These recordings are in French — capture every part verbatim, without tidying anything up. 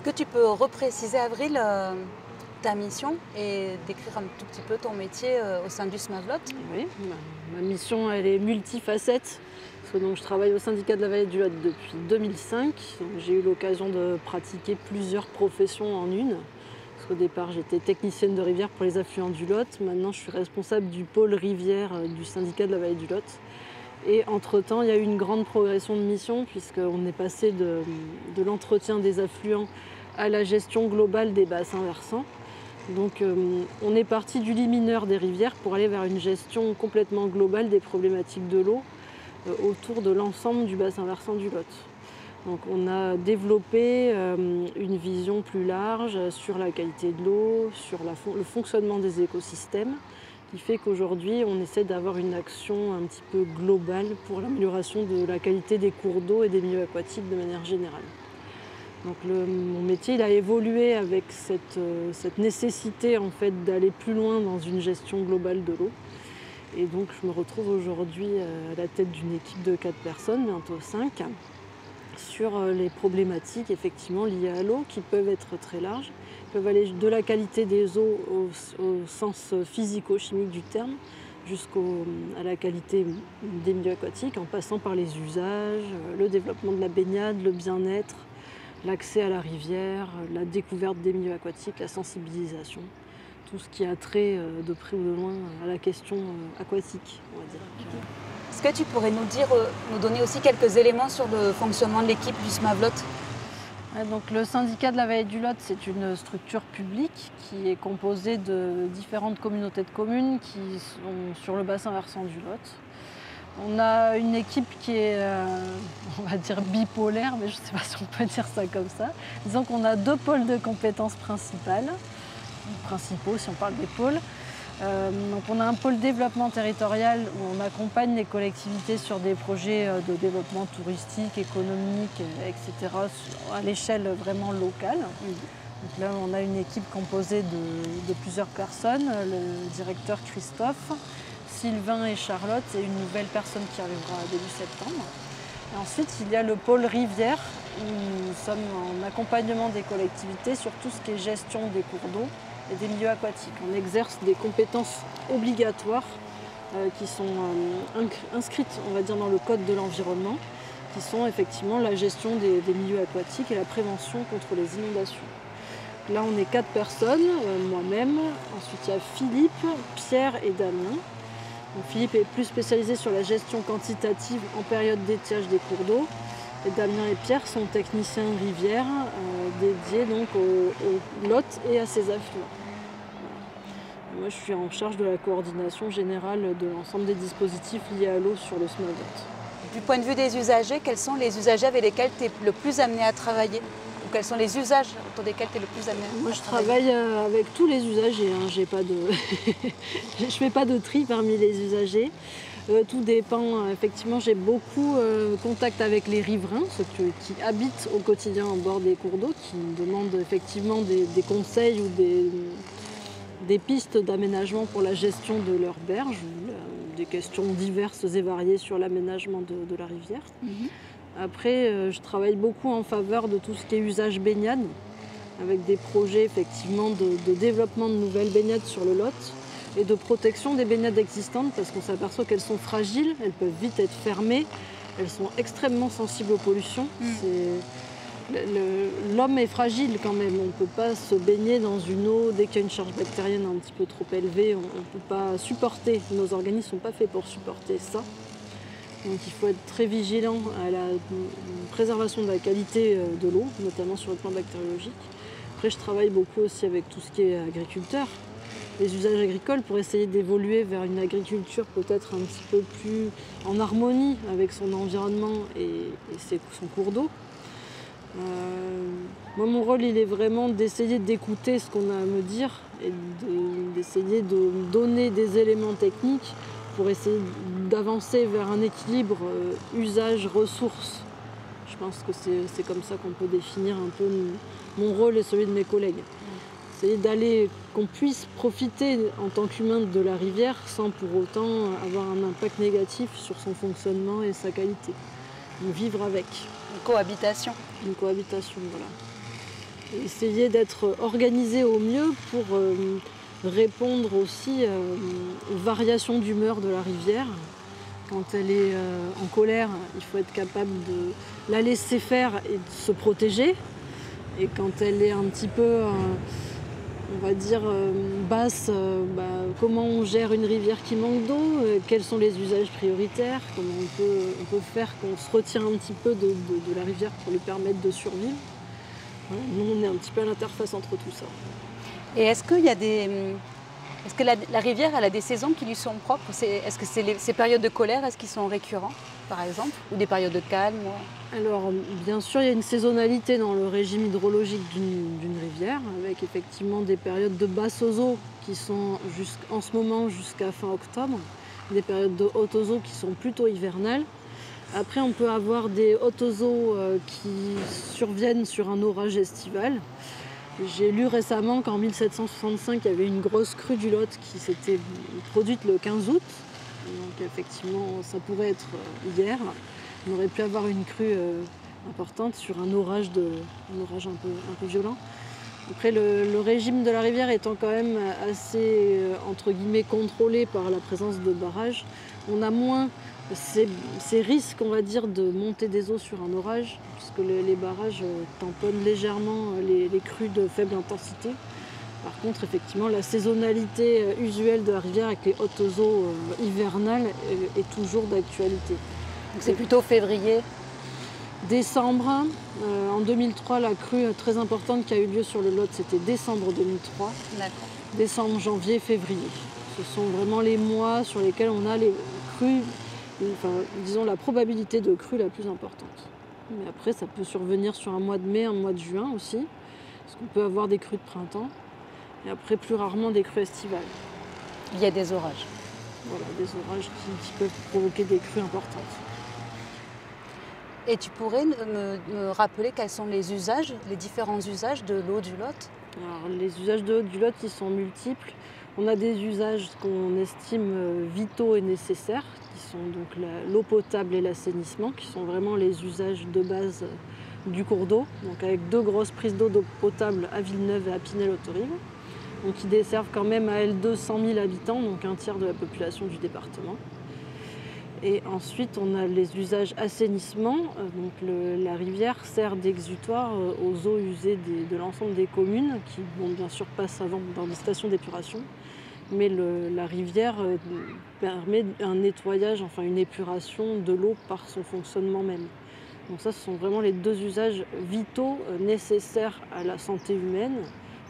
Est-ce que tu peux repréciser, Avril, euh, ta mission et décrire un tout petit peu ton métier euh, au sein du SMAVLOT? Oui, ma, ma mission, elle est multifacette. Parce que, donc, je travaille au syndicat de la Vallée du Lot depuis deux mille cinq. J'ai eu l'occasion de pratiquer plusieurs professions en une. Parce qu'au départ, j'étais technicienne de rivière pour les affluents du Lot. Maintenant, je suis responsable du pôle rivière du syndicat de la Vallée du Lot. Et entre-temps, il y a eu une grande progression de mission puisqu'on est passé de, de l'entretien des affluents à la gestion globale des bassins versants. Donc euh, on est parti du lit mineur des rivières pour aller vers une gestion complètement globale des problématiques de l'eau euh, autour de l'ensemble du bassin versant du Lot. Donc on a développé euh, une vision plus large sur la qualité de l'eau, sur la, le fonctionnement des écosystèmes, qui fait qu'aujourd'hui, on essaie d'avoir une action un petit peu globale pour l'amélioration de la qualité des cours d'eau et des milieux aquatiques de manière générale. Donc le, mon métier il a évolué avec cette, cette nécessité en fait, d'aller plus loin dans une gestion globale de l'eau. Et donc je me retrouve aujourd'hui à la tête d'une équipe de quatre personnes, bientôt cinq, sur les problématiques effectivement liées à l'eau qui peuvent être très larges. Peuvent aller de la qualité des eaux au, au sens physico-chimique du terme jusqu'à la qualité des milieux aquatiques en passant par les usages, le développement de la baignade, le bien-être, l'accès à la rivière, la découverte des milieux aquatiques, la sensibilisation, tout ce qui a trait de près ou de loin à la question aquatique, on va dire. Okay. Est-ce que tu pourrais nous dire, nous donner aussi quelques éléments sur le fonctionnement de l'équipe du SMAVLOT? Donc, le syndicat de la Vallée du Lot, c'est une structure publique qui est composée de différentes communautés de communes qui sont sur le bassin versant du Lot. On a une équipe qui est, euh, on va dire, bipolaire, mais je ne sais pas si on peut dire ça comme ça. Disons qu'on a deux pôles de compétences principales, principaux si on parle des pôles. Euh, donc on a un pôle développement territorial où on accompagne les collectivités sur des projets de développement touristique, économique, et cetera à l'échelle vraiment locale. Donc là, on a une équipe composée de, de plusieurs personnes, le directeur Christophe, Sylvain et Charlotte et une nouvelle personne qui arrivera début septembre. Et ensuite, il y a le pôle rivière où nous sommes en accompagnement des collectivités sur tout ce qui est gestion des cours d'eau et des milieux aquatiques. On exerce des compétences obligatoires euh, qui sont euh, inscrites, on va dire, dans le code de l'environnement, qui sont effectivement la gestion des, des milieux aquatiques et la prévention contre les inondations. Là, on est quatre personnes, euh, moi-même. Ensuite, il y a Philippe, Pierre et Damien. Donc, Philippe est plus spécialisé sur la gestion quantitative en période d'étiage des cours d'eau. Et Damien et Pierre sont techniciens de rivière euh, dédiés donc au, au Lot et à ses affluents. Voilà. Moi, je suis en charge de la coordination générale de l'ensemble des dispositifs liés à l'eau sur le SMAVLOT. Du point de vue des usagers, quels sont les usagers avec lesquels tu es le plus amené à travailler? Ou quels sont les usages autour desquels tu es le plus amené à travailler? Moi, je travaille avec tous les usagers. Hein. J'ai pas de... je ne fais pas de tri parmi les usagers. Euh, tout dépend. Effectivement, j'ai beaucoup euh, contact avec les riverains, ceux qui, qui habitent au quotidien au bord des cours d'eau, qui me demandent effectivement des, des conseils ou des, des pistes d'aménagement pour la gestion de leur berge, ou, euh, des questions diverses et variées sur l'aménagement de, de la rivière. Mm-hmm. Après, euh, je travaille beaucoup en faveur de tout ce qui est usage baignade, avec des projets effectivement de, de développement de nouvelles baignades sur le Lot, et de protection des baignades existantes parce qu'on s'aperçoit qu'elles sont fragiles, elles peuvent vite être fermées, elles sont extrêmement sensibles aux pollutions. Mmh. L'homme est fragile quand même, on ne peut pas se baigner dans une eau, dès qu'il y a une charge bactérienne un petit peu trop élevée, on ne peut pas supporter, nos organismes ne sont pas faits pour supporter ça. Donc il faut être très vigilant à la préservation de la qualité de l'eau, notamment sur le plan bactériologique. Après je travaille beaucoup aussi avec tout ce qui est agriculteur, les usages agricoles pour essayer d'évoluer vers une agriculture peut-être un petit peu plus en harmonie avec son environnement et, et ses, son cours d'eau. Euh, moi, mon rôle, il est vraiment d'essayer d'écouter ce qu'on a à me dire et d'essayer de, de donner des éléments techniques pour essayer d'avancer vers un équilibre euh, usage-ressources. Je pense que c'est comme ça qu'on peut définir un peu mon rôle et celui de mes collègues. Essayer d'aller, qu'on puisse profiter en tant qu'humain de la rivière sans pour autant avoir un impact négatif sur son fonctionnement et sa qualité. Donc vivre avec. Une cohabitation. Une cohabitation, voilà. essayer d'être organisé au mieux pour euh, répondre aussi euh, aux variations d'humeur de la rivière. Quand elle est euh, en colère, il faut être capable de la laisser faire et de se protéger. Et quand elle est un petit peu, euh, on va dire, euh, basse, euh, bah, comment on gère une rivière qui manque d'eau, euh, quels sont les usages prioritaires, comment on peut, on peut faire qu'on se retire un petit peu de, de, de la rivière pour lui permettre de survivre. Voilà, nous, on est un petit peu à l'interface entre tout ça. Et est-ce qu'il y a des... Est-ce que la, la rivière, elle a des saisons qui lui sont propres? Est-ce que c'est les, ces périodes de colère, est-ce qu'ils sont récurrents, par exemple? Ou des périodes de calme ouais. Alors, bien sûr, il y a une saisonnalité dans le régime hydrologique d'une rivière, avec effectivement des périodes de basse aux eaux qui sont en ce moment jusqu'à fin octobre, des périodes de haute aux eaux qui sont plutôt hivernales. Après, on peut avoir des hautes aux eaux euh, qui surviennent sur un orage estival. J'ai lu récemment qu'en mille sept cent soixante-cinq, il y avait une grosse crue du Lot qui s'était produite le quinze août. Donc effectivement, ça pourrait être hier. On aurait pu avoir une crue importante sur un orage, de, un, orage un, peu, un peu violent. Après, le, le régime de la rivière étant quand même assez, entre guillemets, contrôlé par la présence de barrages, on a moins ces, ces risques, on va dire, de montée des eaux sur un orage, puisque les, les barrages tamponnent légèrement les, les crues de faible intensité. Par contre, effectivement, la saisonnalité usuelle de la rivière avec les hautes eaux euh, hivernales est, est toujours d'actualité. Donc c'est plutôt février? Décembre. Euh, en deux mille trois, la crue très importante qui a eu lieu sur le Lot, c'était décembre deux mille trois. D'accord. Décembre, janvier, février. Ce sont vraiment les mois sur lesquels on a les crues, enfin, disons la probabilité de crue la plus importante. Mais après, ça peut survenir sur un mois de mai, un mois de juin aussi, parce qu'on peut avoir des crues de printemps, et après plus rarement des crues estivales. Il y a des orages. Voilà, des orages qui, qui peuvent provoquer des crues importantes. Et tu pourrais me, me rappeler quels sont les usages, les différents usages de l'eau du Lot? Alors, les usages de l'eau du Lot, ils sont multiples. On a des usages qu'on estime vitaux et nécessaires, qui sont donc l'eau potable et l'assainissement, qui sont vraiment les usages de base du cours d'eau, donc avec deux grosses prises d'eau potable à Villeneuve et à Pinel-Hautorive, donc qui desservent quand même à elles deux cent mille habitants, donc un tiers de la population du département. Et ensuite, on a les usages assainissement, donc le, la rivière sert d'exutoire aux eaux usées des, de l'ensemble des communes, qui bon, bien sûr passent avant dans des stations d'épuration, mais le, la rivière permet un nettoyage, enfin une épuration de l'eau par son fonctionnement même. Donc ça, ce sont vraiment les deux usages vitaux nécessaires à la santé humaine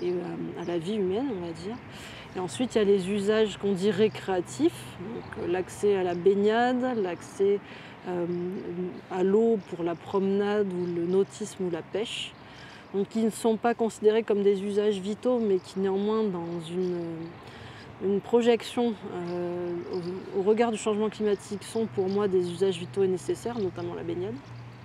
et à la vie humaine, on va dire. Et ensuite, il y a les usages qu'on dit récréatifs, donc l'accès à la baignade, l'accès euh, à l'eau pour la promenade ou le nautisme ou la pêche, donc qui ne sont pas considérés comme des usages vitaux, mais qui néanmoins, dans une, une projection euh, au, au regard du changement climatique, sont pour moi des usages vitaux et nécessaires, notamment la baignade,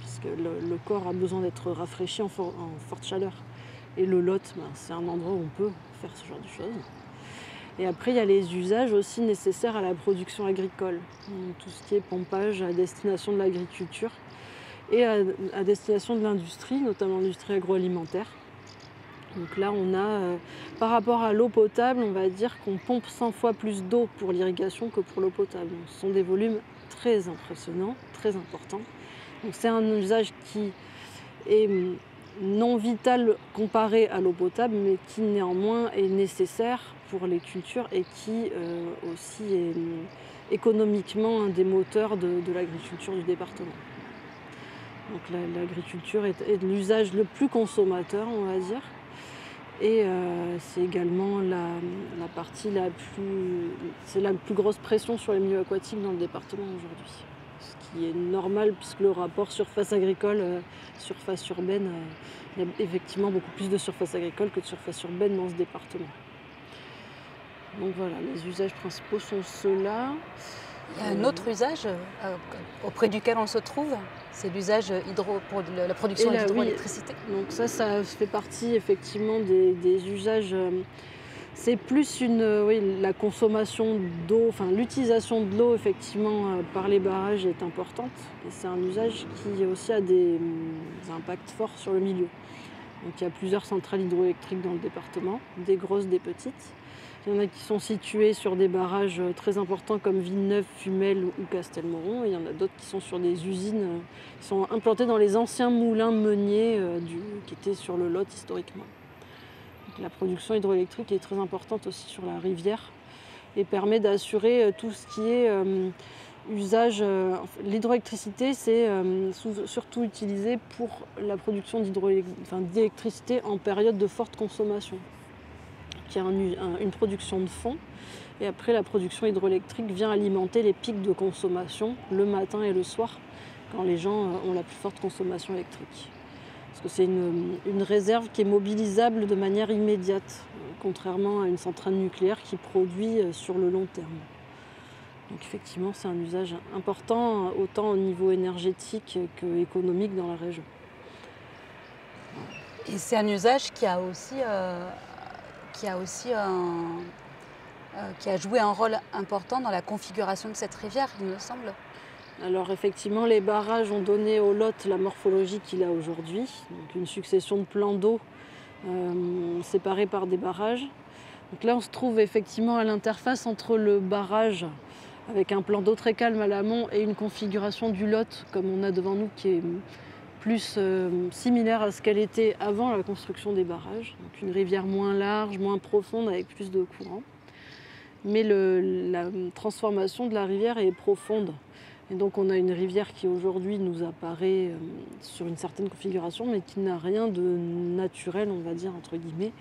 puisque le, le corps a besoin d'être rafraîchi en, for, en forte chaleur. Et le Lot, ben, c'est un endroit où on peut faire ce genre de choses. Et après, il y a les usages aussi nécessaires à la production agricole. Donc, tout ce qui est pompage à destination de l'agriculture et à, à destination de l'industrie, notamment l'industrie agroalimentaire. Donc là, on a, euh, par rapport à l'eau potable, on va dire qu'on pompe cent fois plus d'eau pour l'irrigation que pour l'eau potable. Donc, ce sont des volumes très impressionnants, très importants. Donc c'est un usage qui est non vital comparé à l'eau potable, mais qui néanmoins est nécessaire pour les cultures et qui euh, aussi est euh, économiquement un des moteurs de, de l'agriculture du département. Donc l'agriculture est, est l'usage le plus consommateur, on va dire, et euh, c'est également la, la partie la plus... c'est la plus grosse pression sur les milieux aquatiques dans le département aujourd'hui. Ce qui est normal puisque le rapport surface agricole, euh, surface urbaine, euh, il y a effectivement beaucoup plus de surface agricole que de surface urbaine dans ce département. Donc voilà, les usages principaux sont ceux-là. Il y a un autre usage euh, auprès duquel on se trouve, c'est l'usage hydro pour la production d'hydroélectricité. Oui. Donc ça, ça fait partie effectivement des, des usages. Euh, C'est plus une, oui, la consommation d'eau, enfin l'utilisation de l'eau effectivement par les barrages est importante. Et c'est un usage qui aussi a des impacts forts sur le milieu. Donc il y a plusieurs centrales hydroélectriques dans le département, des grosses, des petites. Il y en a qui sont situées sur des barrages très importants comme Villeneuve, Fumel ou Castelmoron. Et il y en a d'autres qui sont sur des usines qui sont implantées dans les anciens moulins meuniers du, qui étaient sur le Lot historiquement. Donc la production hydroélectrique est très importante aussi sur la rivière et permet d'assurer tout ce qui est euh, usage. Euh, l'hydroélectricité, c'est euh, surtout utilisé pour la production d'électricité enfin, en période de forte consommation. Il y a un, un, une production de fond et après la production hydroélectrique vient alimenter les pics de consommation le matin et le soir quand les gens euh, ont la plus forte consommation électrique. Parce que c'est une, une réserve qui est mobilisable de manière immédiate, contrairement à une centrale nucléaire qui produit euh, sur le long terme. Donc effectivement c'est un usage important autant au niveau énergétique qu'économique dans la région. Et c'est un usage qui a aussi... Euh... qui a aussi un, euh, qui a joué un rôle important dans la configuration de cette rivière, il me semble. Alors effectivement, les barrages ont donné au Lot la morphologie qu'il a aujourd'hui, donc une succession de plans d'eau euh, séparés par des barrages. Donc là, on se trouve effectivement à l'interface entre le barrage avec un plan d'eau très calme à l'amont et une configuration du Lot comme on a devant nous qui est plus euh, similaire à ce qu'elle était avant la construction des barrages. Donc une rivière moins large, moins profonde, avec plus de courant. Mais le, la transformation de la rivière est profonde. Et donc on a une rivière qui aujourd'hui nous apparaît euh, sur une certaine configuration, mais qui n'a rien de naturel, on va dire, entre guillemets,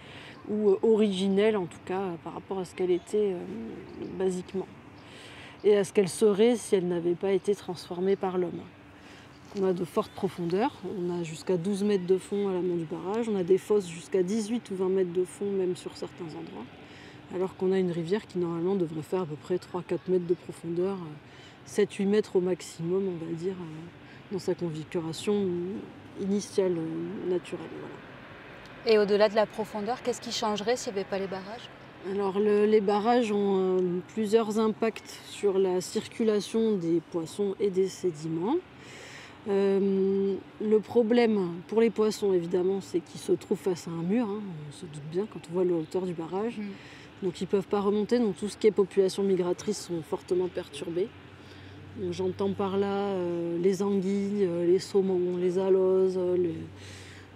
ou euh, originel en tout cas, euh, par rapport à ce qu'elle était euh, basiquement. Et à ce qu'elle serait si elle n'avait pas été transformée par l'homme. On a de fortes profondeurs, on a jusqu'à douze mètres de fond à l'amont du barrage, on a des fosses jusqu'à dix-huit ou vingt mètres de fond, même sur certains endroits, alors qu'on a une rivière qui normalement devrait faire à peu près trois à quatre mètres de profondeur, sept à huit mètres au maximum, on va dire, dans sa configuration initiale, naturelle. Voilà. Et au-delà de la profondeur, qu'est-ce qui changerait s'il n'y avait pas les barrages ? Alors le, les barrages ont euh, plusieurs impacts sur la circulation des poissons et des sédiments. Euh, le problème pour les poissons, évidemment, c'est qu'ils se trouvent face à un mur. Hein, on se doute bien quand on voit la hauteur du barrage. Mmh. Donc ils ne peuvent pas remonter. Donc tout ce qui est population migratrice sont fortement perturbées. J'entends par là euh, les anguilles, euh, les saumons, les aloses, euh, les,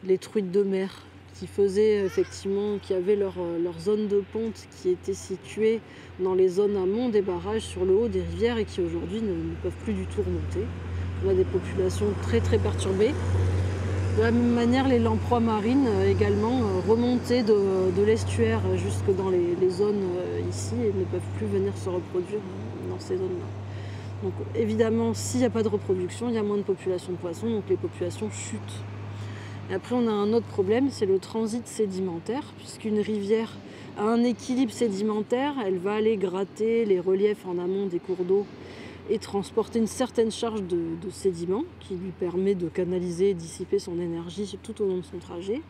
les truites de mer qui faisaient effectivement, qui avaient leur, leur zone de ponte qui était située dans les zones amont des barrages sur le haut des rivières et qui aujourd'hui ne, ne peuvent plus du tout remonter. On a des populations très très perturbées. De la même manière, les lamproies marines également remontées de, de l'estuaire jusque dans les, les zones ici et ne peuvent plus venir se reproduire dans ces zones-là. Donc évidemment, s'il n'y a pas de reproduction, il y a moins de population de poissons, donc les populations chutent. Et après, on a un autre problème, c'est le transit sédimentaire, puisqu'une rivière a un équilibre sédimentaire, elle va aller gratter les reliefs en amont des cours d'eau et transporter une certaine charge de, de sédiments qui lui permet de canaliser et dissiper son énergie tout au long de son trajet.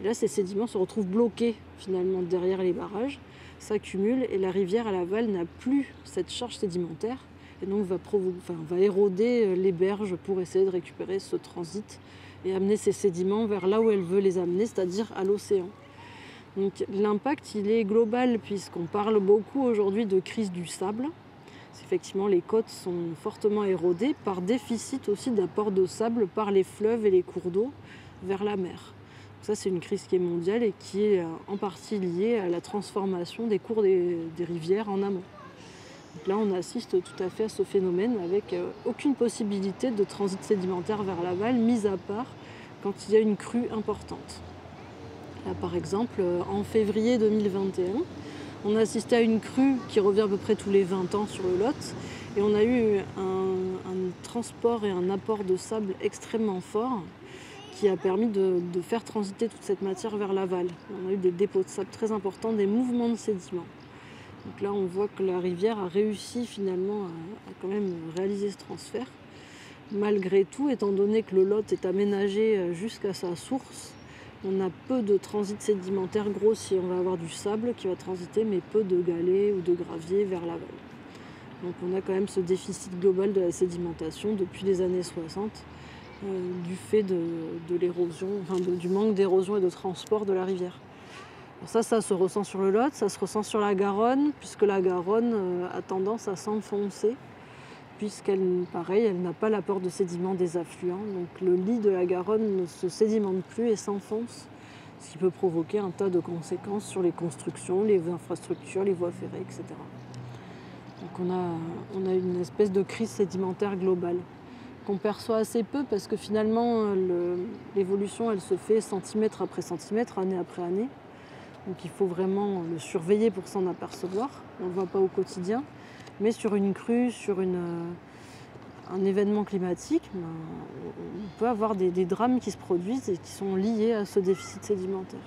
Et là, ces sédiments se retrouvent bloqués finalement derrière les barrages, s'accumulent et la rivière à l'aval n'a plus cette charge sédimentaire et donc va, enfin, va éroder les berges pour essayer de récupérer ce transit et amener ces sédiments vers là où elle veut les amener, c'est-à-dire à, à l'océan. Donc l'impact, il est global puisqu'on parle beaucoup aujourd'hui de crise du sable. Effectivement, les côtes sont fortement érodées par déficit aussi d'apport de sable par les fleuves et les cours d'eau vers la mer. Ça, c'est une crise qui est mondiale et qui est en partie liée à la transformation des cours des, des rivières en amont. Donc là, on assiste tout à fait à ce phénomène avec aucune possibilité de transit sédimentaire vers l'aval, mis à part quand il y a une crue importante. Là, par exemple, en février deux mille vingt et un, on a assisté à une crue qui revient à peu près tous les vingt ans sur le Lot et on a eu un, un transport et un apport de sable extrêmement fort qui a permis de, de faire transiter toute cette matière vers l'aval. On a eu des dépôts de sable très importants, des mouvements de sédiments. Donc là, on voit que la rivière a réussi finalement à, à quand même réaliser ce transfert. Malgré tout, étant donné que le Lot est aménagé jusqu'à sa source, on a peu de transit sédimentaire grossier. On va avoir du sable qui va transiter, mais peu de galets ou de gravier vers l'aval. Donc on a quand même ce déficit global de la sédimentation depuis les années soixante du fait de, de l'érosion, enfin de, du manque d'érosion et de transport de la rivière. Alors ça, ça se ressent sur le Lot, ça se ressent sur la Garonne, puisque la Garonne a tendance à s'enfoncer, puisqu'elle, pareil, elle n'a pas l'apport de sédiments des affluents. Donc le lit de la Garonne ne se sédimente plus et s'enfonce, ce qui peut provoquer un tas de conséquences sur les constructions, les infrastructures, les voies ferrées, et cetera. Donc on a, on a une espèce de crise sédimentaire globale qu'on perçoit assez peu parce que finalement l'évolution elle se fait centimètre après centimètre, année après année. Donc il faut vraiment le surveiller pour s'en apercevoir. On ne le voit pas au quotidien. Mais sur une crue, sur une, un événement climatique, ben, on peut avoir des, des drames qui se produisent et qui sont liés à ce déficit sédimentaire.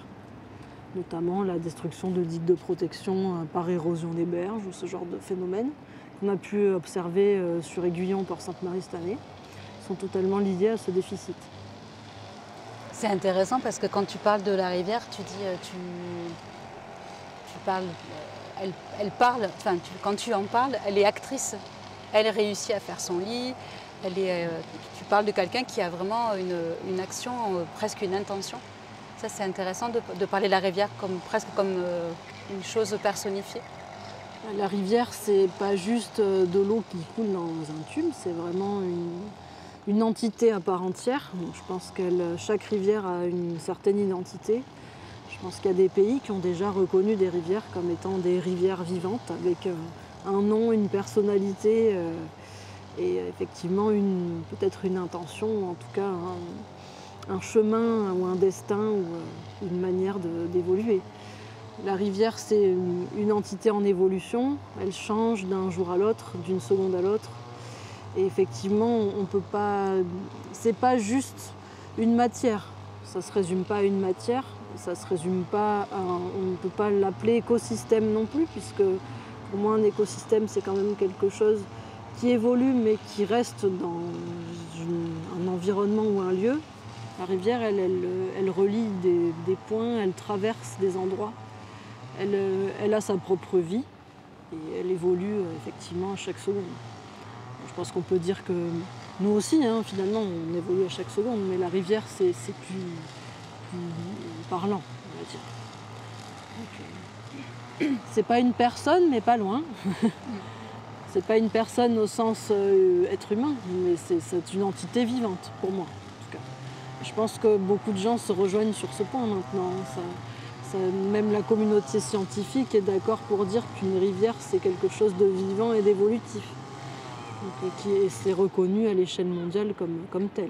Notamment la destruction de digues de protection par érosion des berges, ou ce genre de phénomène qu'on a pu observer sur Aiguillon, Port-Sainte-Marie cette année, sont totalement liés à ce déficit. C'est intéressant parce que quand tu parles de la rivière, tu dis, tu, tu parles, elle, elle parle, enfin, tu, quand tu en parles, elle est actrice. Elle réussit à faire son lit. Elle est, tu parles de quelqu'un qui a vraiment une, une action, presque une intention. Ça, c'est intéressant de, de parler de la rivière comme, presque comme une chose personnifiée. La rivière, c'est pas juste de l'eau qui coule dans un tube, c'est vraiment une... une entité à part entière. Donc, je pense que chaque rivière a une certaine identité. Je pense qu'il y a des pays qui ont déjà reconnu des rivières comme étant des rivières vivantes, avec euh, un nom, une personnalité euh, et effectivement une, peut-être une intention, ou en tout cas un, un chemin ou un destin ou euh, une manière d'évoluer. La rivière, c'est une, une entité en évolution. Elle change d'un jour à l'autre, d'une seconde à l'autre. Et effectivement, on peut pas. C'est pas juste une matière. Ça se résume pas à une matière. Ça se résume pas. À... On ne peut pas l'appeler écosystème non plus, puisque pour moi, un écosystème, c'est quand même quelque chose qui évolue, mais qui reste dans un environnement ou un lieu. La rivière, elle, elle, elle relie des, des points, elle traverse des endroits. Elle, elle a sa propre vie et elle évolue effectivement à chaque seconde. Je pense qu'on peut dire que nous aussi, hein, finalement, on évolue à chaque seconde, mais la rivière, c'est plus, plus parlant, on va dire. C'est pas une personne, mais pas loin. C'est pas une personne au sens euh, être humain, mais c'est une entité vivante, pour moi, en tout cas. Je pense que beaucoup de gens se rejoignent sur ce point maintenant. Ça, ça, même la communauté scientifique est d'accord pour dire qu'une rivière, c'est quelque chose de vivant et d'évolutif. Et c'est reconnu à l'échelle mondiale comme, comme tel.